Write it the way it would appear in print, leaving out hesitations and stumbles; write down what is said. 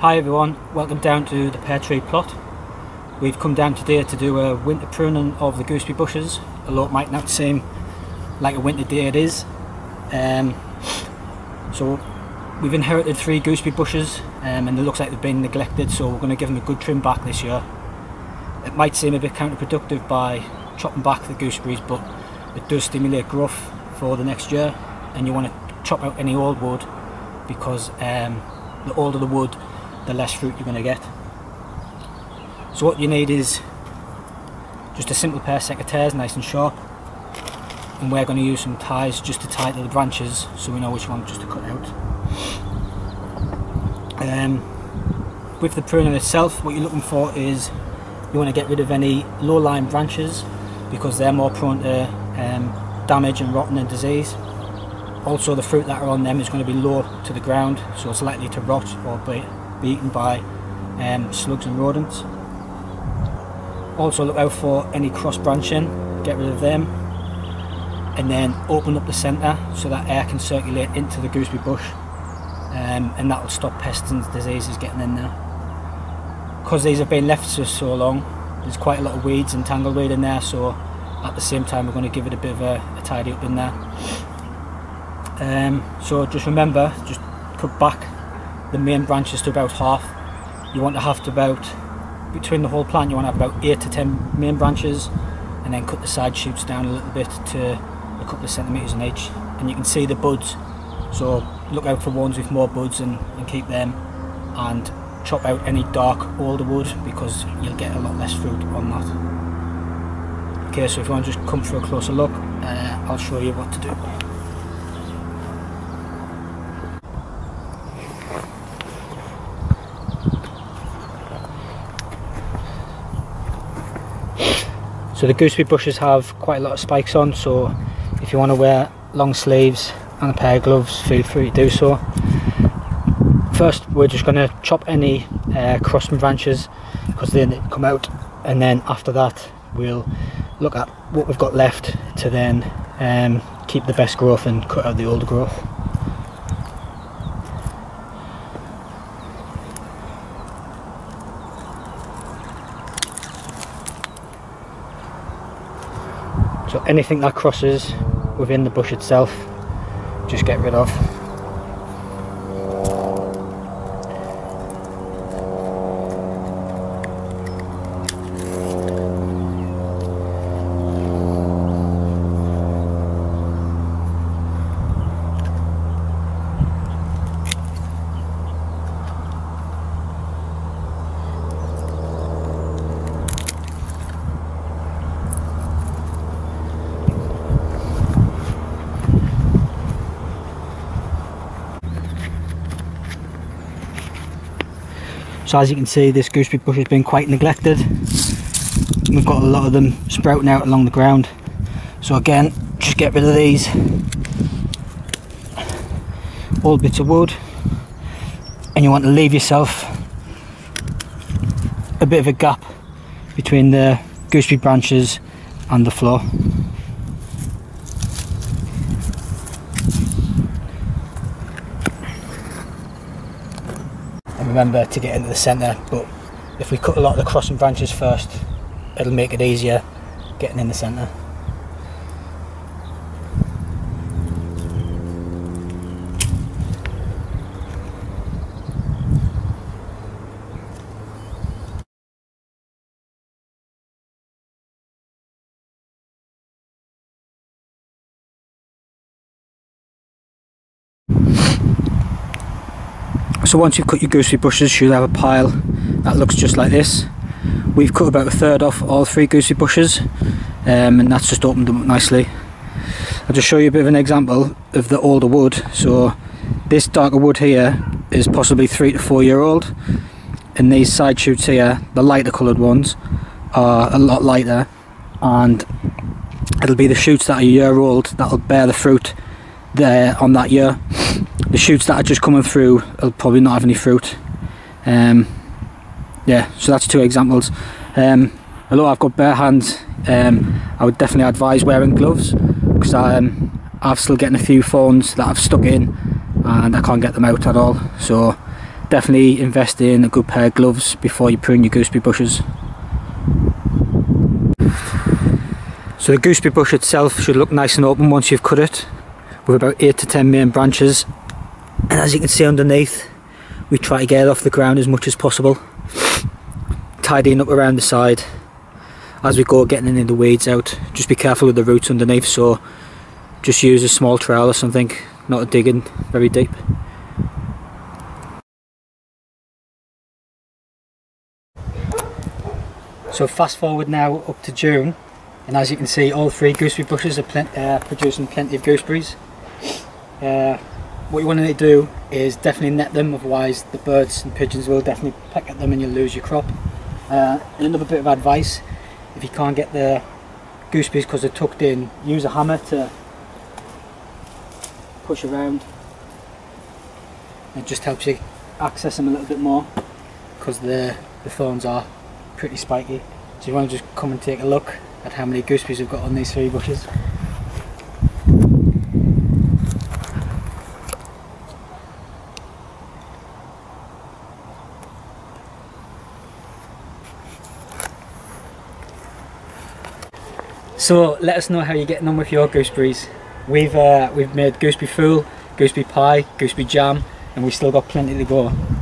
Hi everyone, welcome down to the pear tree plot. We've come down today to do a winter pruning of the gooseberry bushes, although it might not seem like a winter day it is. So we've inherited three gooseberry bushes and it looks like they've been neglected, so we're going to give them a good trim back this year. It might seem a bit counterproductive by chopping back the gooseberries, but it does stimulate growth for the next year, and you want to chop out any old wood because the older the wood, the less fruit you're going to get. So what you need is just a simple pair of secateurs, nice and sharp, and we're going to use some ties just to tie to the branches so we know which one just to cut out. With the pruning itself, what you're looking for is you want to get rid of any low-lying branches because they're more prone to damage and rotting and disease. Also, the fruit that are on them is going to be low to the ground, so it's likely to rot or be eaten by slugs and rodents. Also look out for any cross branching, get rid of them, and then open up the centre so that air can circulate into the gooseberry bush, and that will stop pests and diseases getting in there. Because these have been left for so long, there's quite a lot of weeds and tangleweed in there, so at the same time we're going to give it a bit of a tidy up in there. So just remember, just cut back the main branches to about half. You want to have to about, between the whole plant, you want to have about 8 to 10 main branches, and then cut the side shoots down a little bit to a couple of centimetres in each. And you can see the buds, so look out for ones with more buds and keep them, and chop out any dark older wood because you'll get a lot less fruit on that. Okay, so if you want to just come for a closer look, I'll show you what to do. So the gooseberry bushes have quite a lot of spikes on, so if you want to wear long sleeves and a pair of gloves, feel free to do so. First we're just going to chop any crossing branches because they need to come out, and then after that we'll look at what we've got left to then keep the best growth and cut out the older growth. So anything that crosses within the bush itself, just get rid of. So as you can see, this gooseberry bush has been quite neglected. We've got a lot of them sprouting out along the ground. So again, just get rid of these old bits of wood, and you want to leave yourself a bit of a gap between the gooseberry branches and the floor. Remember to get into the centre, but if we cut a lot of the crossing branches first, it'll make it easier getting in the centre. So once you've cut your gooseberry bushes, you'll have a pile that looks just like this. We've cut about a third off all three gooseberry bushes, and that's just opened them up nicely. I'll just show you a bit of an example of the older wood. So this darker wood here is possibly 3 to 4 year old, and these side shoots here, the lighter coloured ones, are a lot lighter, and it'll be the shoots that are a year old that'll bear the fruit there on that year. The shoots that are just coming through will probably not have any fruit. Yeah, so that's two examples. Although I've got bare hands, I would definitely advise wearing gloves because I've still getting a few thorns that I've stuck in and I can't get them out at all. So definitely invest in a good pair of gloves before you prune your gooseberry bushes. So the gooseberry bush itself should look nice and open once you've cut it, with about 8 to 10 main branches, and as you can see underneath we try to get it off the ground as much as possible, tidying up around the side as we go, getting any of the weeds out. Just be careful with the roots underneath, so just use a small trowel or something, not digging very deep. So fast forward now up to June, and as you can see all three gooseberry bushes are producing plenty of gooseberries. What you want to do is definitely net them, otherwise the birds and pigeons will definitely peck at them and you'll lose your crop. Another bit of advice, if you can't get the gooseberries because they're tucked in, use a hammer to push around. It just helps you access them a little bit more, because the thorns are pretty spiky. So you want to just come and take a look at how many gooseberries we've got on these three bushes. So let us know how you're getting on with your gooseberries. We've made gooseberry fool, gooseberry pie, gooseberry jam, and we've still got plenty to go.